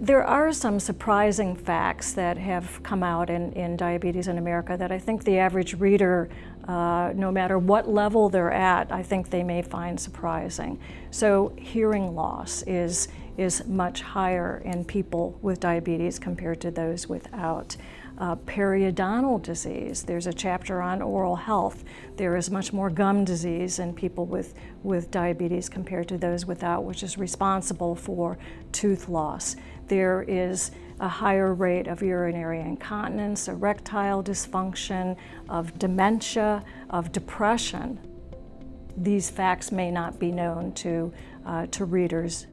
There are some surprising facts that have come out in Diabetes in America that I think the average reader, no matter what level they're at, I think they may find surprising. So hearing loss is much higher in people with diabetes compared to those without. Periodontal disease, there's a chapter on oral health. There is much more gum disease in people with diabetes compared to those without, which is responsible for tooth loss. There is a higher rate of urinary incontinence, erectile dysfunction, of dementia, of depression. These facts may not be known to readers.